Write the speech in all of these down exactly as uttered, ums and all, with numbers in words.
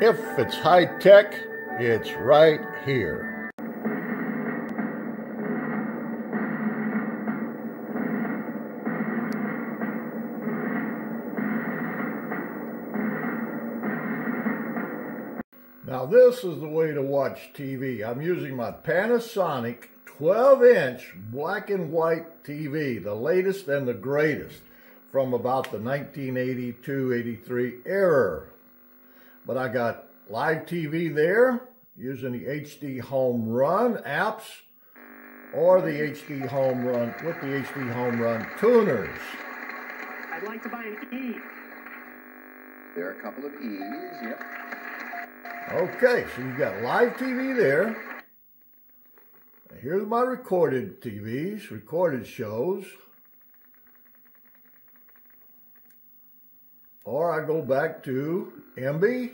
If it's high-tech, it's right here. Now this is the way to watch T V. I'm using my Panasonic twelve inch black and white T V, the latest and the greatest from about the nineteen eighty-two eighty-three era. But I got live T V there using the H D HomeRun apps or the H D HomeRun with the H D HomeRun tuners. I'd like to buy an E. There are a couple of E's, yep. Okay, so you've got live T V there. Here's my recorded T Vs, recorded shows. Or I go back to Emby,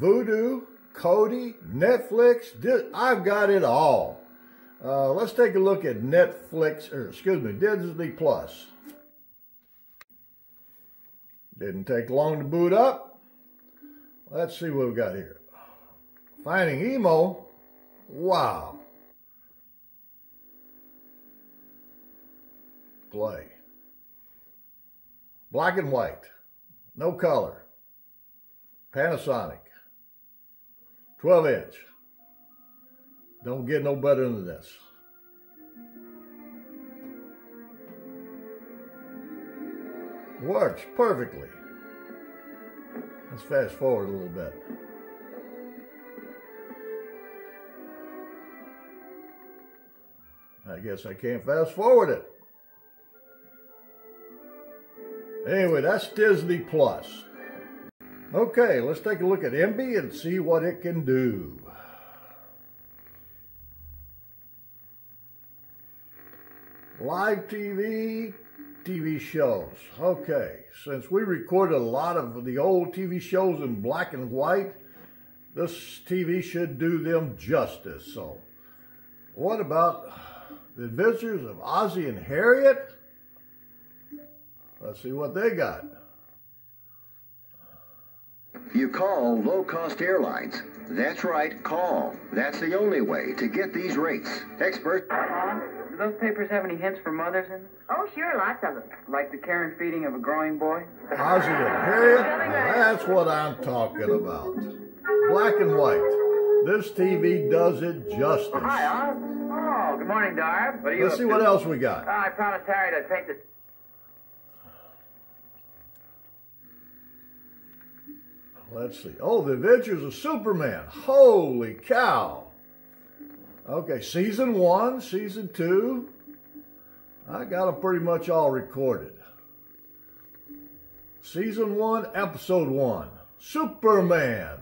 Vudu, Kodi, Netflix. I've got it all. Uh, let's take a look at Netflix, or excuse me, Disney Plus. Didn't take long to boot up. Let's see what we've got here. Finding Emo. Wow. Play. Black and white. No color. Panasonic. twelve inch. Don't get no better than this. Works perfectly. Let's fast forward a little bit. I guess I can't fast forward it. Anyway, that's Disney Plus. Okay, let's take a look at Emby and see what it can do. Live T V. T V shows. Okay, since we recorded a lot of the old T V shows in black and white, this T V should do them justice. So, what about The Adventures of Ozzie and Harriet? Let's see what they got. You call low-cost airlines. That's right, call. That's the only way to get these rates. Expert. Do those papers have any hints for mothers in them? Oh, sure, lots of them. Like the care and feeding of a growing boy? How's it going? Harriet, that's what I'm talking about. Black and white. This T V does it justice. Oh, hi, Oz. Oh, good morning, Darb. What are you Let's see to? What else we got. Oh, I promised Harriet I'd take the... Let's see. Oh, The Adventures of Superman. Holy cow. Okay, season one, season two, I got them pretty much all recorded. Season one, episode one, Superman.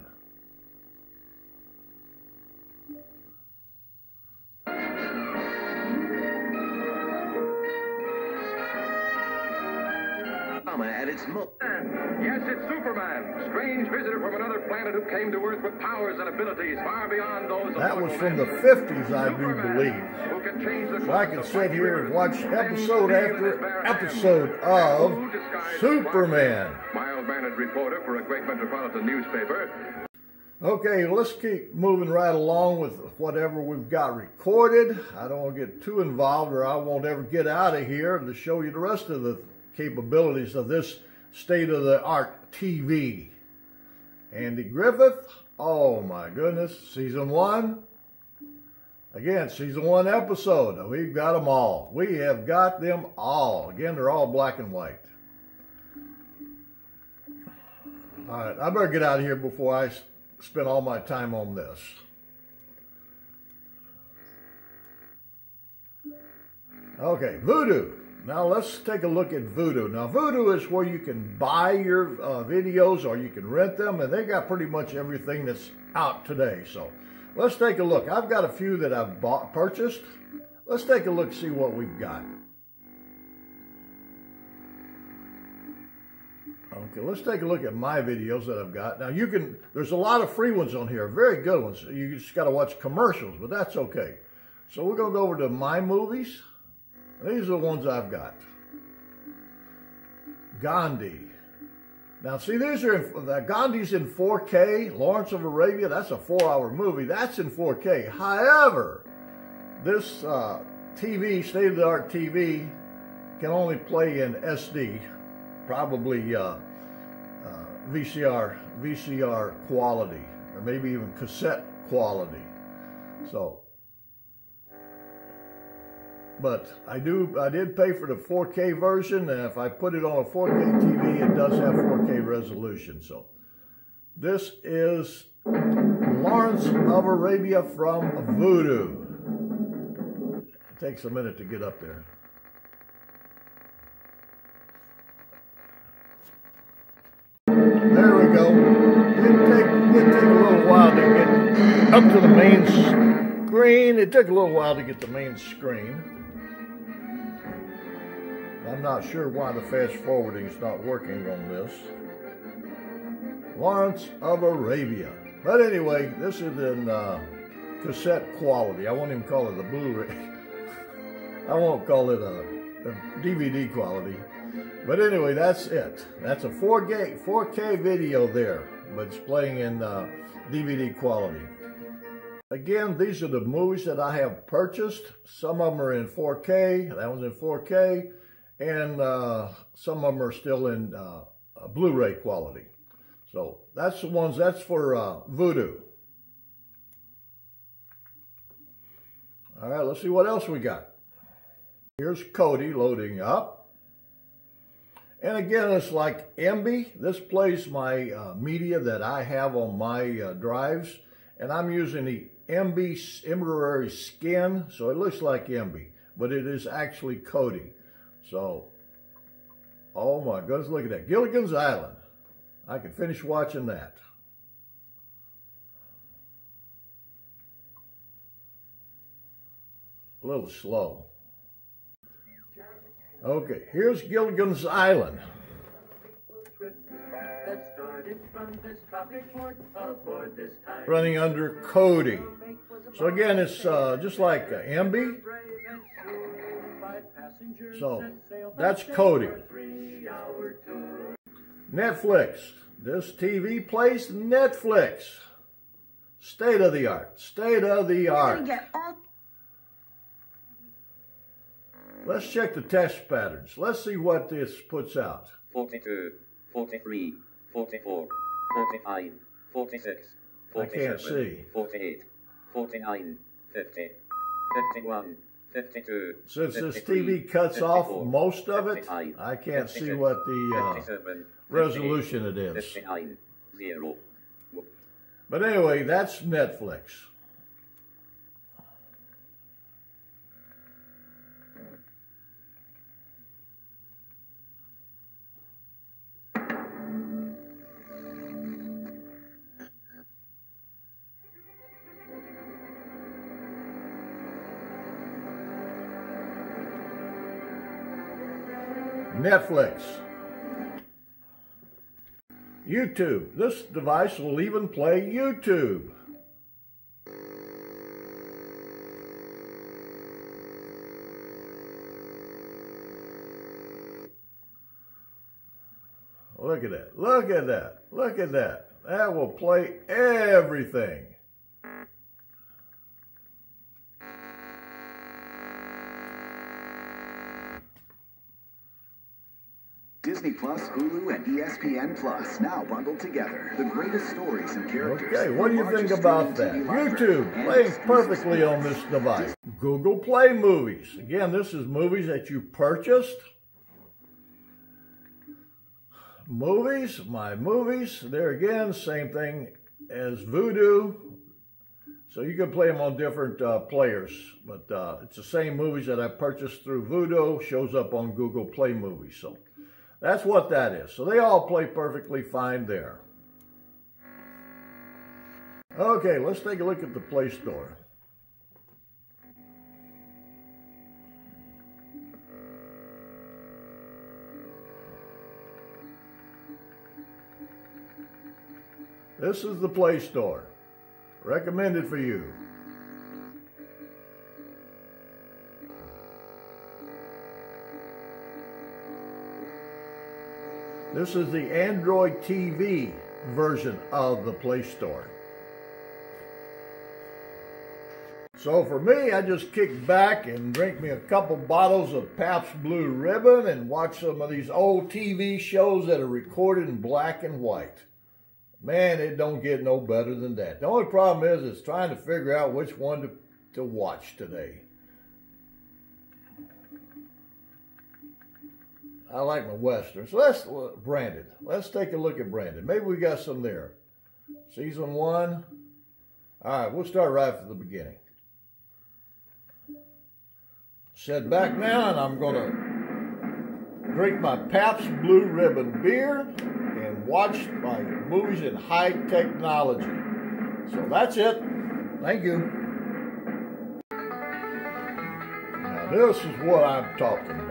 At its yes, it's Superman, strange visitor from another planet who came to Earth with powers and abilities far beyond those. That was from the fifties, I do believe. So I can sit here and watch episode after episode of Superman. Mild-mannered reporter for a great metropolitan newspaper. Okay, let's keep moving right along with whatever we've got recorded. I don't want to get too involved, or I won't ever get out of here to show you the rest of the capabilities of this state-of-the-art T V. Andy Griffith, oh my goodness, season one. Again, season one episode, we've got them all. We have got them all. Again, they're all black and white. All right, I better get out of here before I spend all my time on this. Okay, Vudu. Now let's take a look at Vudu. Now Vudu is where you can buy your uh, videos or you can rent them, and they got pretty much everything that's out today. So let's take a look. I've got a few that I've bought, purchased. Let's take a look, see what we've got. Okay, let's take a look at my videos that I've got. Now you can, there's a lot of free ones on here, very good ones. You just got to watch commercials, but that's okay. So we're going to go over to my movies. These are the ones I've got. Gandhi, Now, see, these are, uh, Gandhi's in four K, Lawrence of Arabia, that's a four hour movie, that's in four K. However, this uh, T V, state-of-the-art T V, can only play in S D, probably uh, uh, V C R, V C R quality, or maybe even cassette quality. So, but I do, I did pay for the four K version, and if I put it on a four K T V, it does have four K resolution. So this is Lawrence of Arabia from Vudu. It takes a minute to get up there. There we go. It take, it take a little while to get up to the main screen. It took a little while to get the main screen. I'm not sure why the fast forwarding is not working on this. Lawrence of Arabia. But anyway, this is in uh, cassette quality. I won't even call it a Blu-ray. I won't call it a, a D V D quality. But anyway, that's it. That's a four K, four K video there, but it's playing in uh, D V D quality. Again, these are the movies that I have purchased. Some of them are in four K. That one's in four K. And uh, some of them are still in uh, Blu-ray quality. So that's the ones, that's for uh, Vudu. All right, let's see what else we got. Here's Kodi loading up. And again, it's like Emby. This plays my uh, media that I have on my uh, drives. And I'm using the Emby temporary skin, so it looks like Emby, but it is actually Kodi. So, oh my goodness, look at that. Gilligan's Island. I can finish watching that. A little slow. Okay, here's Gilligan's Island. Running under Kodi. So again, it's uh, just like uh, Emby. So, that's Kodi. Netflix. This T V plays Netflix. State of the art. State of the art. Let's check the test patterns. Let's see what this puts out. forty-two, forty-three, forty-four, forty-five, forty-six, forty-seven, I can't see. forty-eight, forty-nine, fifty, fifty-one. fifty-two, Since this T V cuts off most of it, I can't see what the uh, resolution it is. But anyway, that's Netflix. Netflix. YouTube. This device will even play YouTube. Look at that. Look at that. Look at that. That will play everything. Disney Plus, Hulu, and E S P N Plus now bundled together. The greatest stories and characters. Okay, what do you think about that? YouTube plays perfectly on this device. Google Play Movies. Again, this is movies that you purchased. Movies, my movies. There again, same thing as Vudu. So you can play them on different uh, players. But uh, it's the same movies that I purchased through Vudu. Shows up on Google Play Movies. So that's what that is. So they all play perfectly fine there. Okay, let's take a look at the Play Store. This is the Play Store. Recommended for you. This is the Android T V version of the Play Store. So for me, I just kick back and drink me a couple bottles of Pabst Blue Ribbon and watch some of these old T V shows that are recorded in black and white. Man, it don't get no better than that. The only problem is it's trying to figure out which one to, to watch today. I like my Westerns. So let's, Brandon, let's take a look at Brandon. Maybe we got some there. Season one. All right, we'll start right from the beginning. Sit back now, and I'm going to drink my Pabst Blue Ribbon beer and watch my movies in high technology. So that's it. Thank you. Now this is what I'm talking about.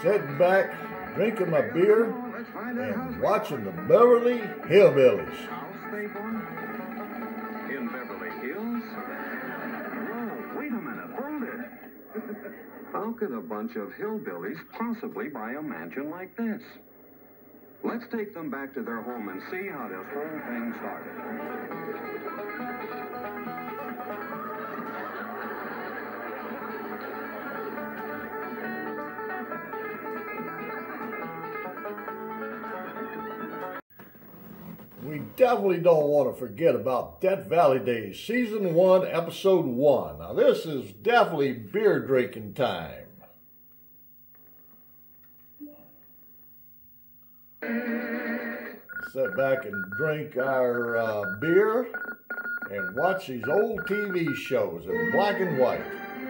Sit back, drinking my beer, and watching The Beverly Hillbillies. In Beverly Hills? Whoa, wait a minute, brother. How could a bunch of hillbillies possibly buy a mansion like this? Let's take them back to their home and see how this whole thing started. We definitely don't want to forget about Death Valley Days, Season one, Episode one. Now this is definitely beer drinking time. Sit back and drink our uh, beer and watch these old T V shows in black and white.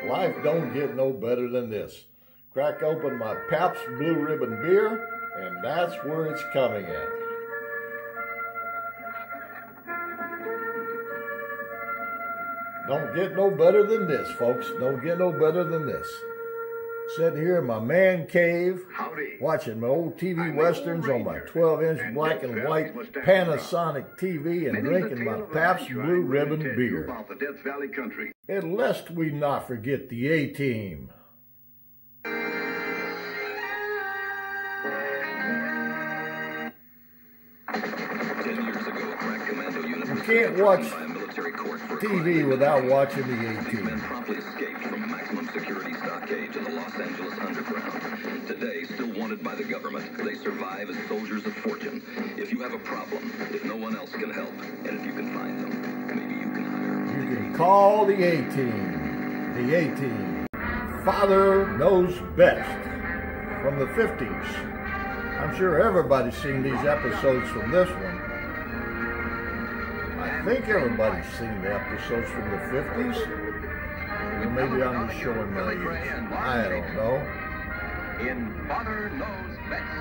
Life don't get no better than this. Crack open my Pabst Blue Ribbon beer, and that's where it's coming at. Don't get no better than this, folks. Don't get no better than this. Sitting here in my man cave, Howdy. watching my old T V I'm Westerns on my twelve inch black and white Panasonic T V and drinking my Pabst Blue Ribbon beer. The and lest we not forget the A-Team. You can't watch T V without watching the A-Team. Security stockade in the Los Angeles underground. Today, still wanted by the government, they survive as soldiers of fortune. If you have a problem, if no one else can help, and if you can find them, maybe you can hire them. You can call the A-Team. The A-Team. Father Knows Best. From the fifties. I'm sure everybody's seen these episodes from this one. I think everybody's seen the episodes from the fifties. Maybe I'm just showing my age. I don't know. In Father Knows Best.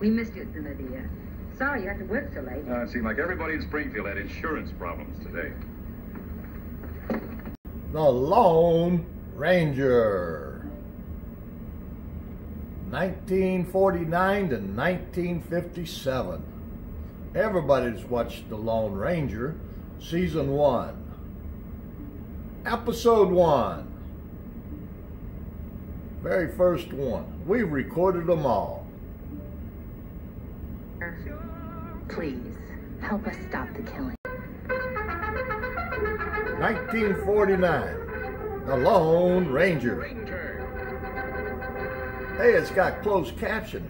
We missed you, Cynthia. Sorry you had to work so late. Uh, it seemed like everybody in Springfield had insurance problems today. The Lone Ranger. nineteen forty-nine to nineteen fifty-seven. Everybody's watched The Lone Ranger, Season one. Episode one, very first one. We recorded them all. Please help us stop the killing. nineteen forty-nine, The Lone Ranger. Hey, it's got closed captioning.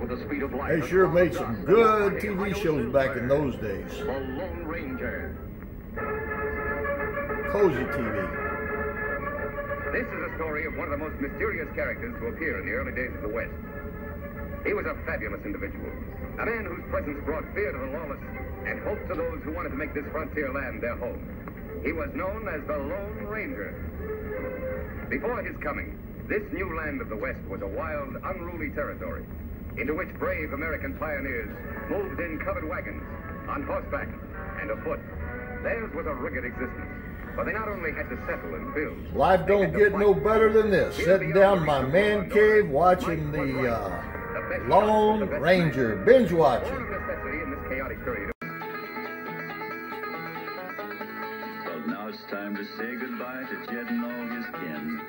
With the speed of light. They sure made some good T V shows back in those days. The Lone Ranger. Cozy T V. This is a story of one of the most mysterious characters to appear in the early days of the West. He was a fabulous individual, a man whose presence brought fear to the lawless and hope to those who wanted to make this frontier land their home. He was known as the Lone Ranger. Before his coming, this new land of the West was a wild, unruly territory, into which brave American pioneers moved in covered wagons, on horseback, and afoot. Theirs was a rugged existence, for they not only had to settle and build. Life don't get no better than this. Sitting down in my man cave, watching the uh, Lone Ranger, binge watching. It's time to say goodbye to Jed and all his kin.